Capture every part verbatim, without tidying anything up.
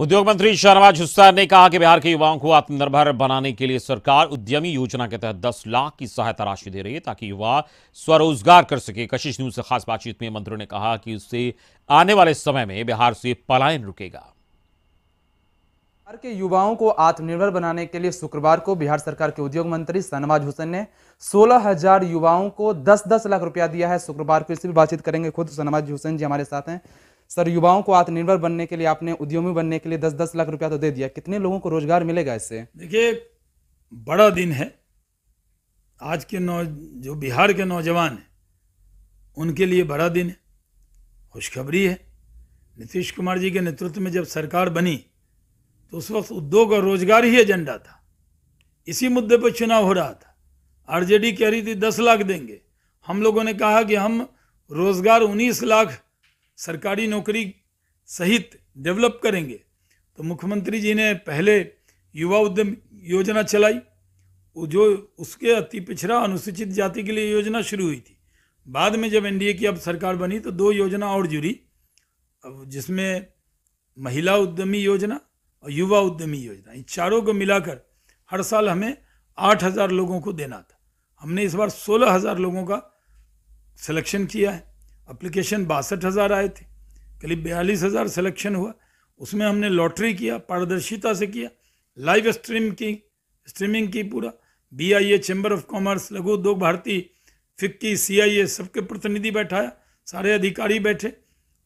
उद्योग मंत्री शाहनवाज हुसैन ने कहा कि बिहार के युवाओं को आत्मनिर्भर बनाने के लिए सरकार उद्यमी योजना के तहत दस लाख की सहायता राशि दे रही है ताकि युवा स्वरोजगार कर सके। कशिश न्यूज से खास बातचीत में मंत्री ने कहा कि इससे आने वाले समय में बिहार से पलायन रुकेगा। बिहार के युवाओं को आत्मनिर्भर बनाने के लिए शुक्रवार को बिहार सरकार के उद्योग मंत्री शाहनवाज हुसैन ने सोलह हजार युवाओं को दस दस लाख रुपया दिया है। शुक्रवार को इससे भी बातचीत करेंगे। खुद शाहनवाज हुसैन जी हमारे साथ हैं। सर, युवाओं को आत्मनिर्भर बनने के लिए, आपने उद्यमी बनने के लिए दस दस लाख रुपया तो दे दिया, कितने लोगों को रोजगार मिलेगा इससे? देखिए, बड़ा दिन है। आज के नौ जो बिहार के नौजवान हैं उनके लिए बड़ा दिन है, खुशखबरी है। नीतीश कुमार जी के नेतृत्व में जब सरकार बनी तो उस वक्त उद्योग और रोजगार ही एजेंडा था। इसी मुद्दे पर चुनाव हो रहा था। आरजेडी कह रही थी दस लाख देंगे, हम लोगों ने कहा कि हम रोजगार उन्नीस लाख सरकारी नौकरी सहित डेवलप करेंगे। तो मुख्यमंत्री जी ने पहले युवा उद्यम योजना चलाई, जो उसके अति पिछड़ा अनुसूचित जाति के लिए योजना शुरू हुई थी। बाद में जब एन डी ए की अब सरकार बनी तो दो योजना और जुड़ी, जिसमें महिला उद्यमी योजना और युवा उद्यमी योजना, इन चारों को मिलाकर हर साल हमें आठ हज़ार लोगों को देना था। हमने इस बार सोलह हज़ार लोगों का सिलेक्शन किया है। एप्लीकेशन बासठ हज़ार आए थे, करीब बयालीस हज़ार सिलेक्शन हुआ। उसमें हमने लॉटरी किया, पारदर्शिता से किया, लाइव स्ट्रीम की स्ट्रीमिंग की। पूरा B I A chamber of commerce, Laghu Udyog Bharti, FICCI, सी आई ए, सबके प्रतिनिधि बैठाया, सारे अधिकारी बैठे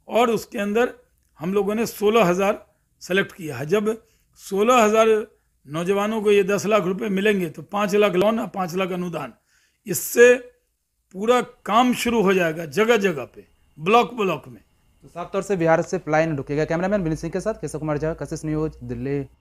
और उसके अंदर हम लोगों ने सोलह हज़ार सेलेक्ट किया। जब सोलह हज़ार नौजवानों को ये दस लाख रुपए मिलेंगे तो पाँच लाख लोन, पाँच लाख अनुदान, इससे पूरा काम शुरू हो जाएगा जगह जगह पे, ब्लॉक ब्लॉक में। तो साफ तौर से बिहार से पलायन रुकेगा। कैमरामैन विनय सिंह के साथ केशव कुमार झा, कशिश न्यूज, दिल्ली।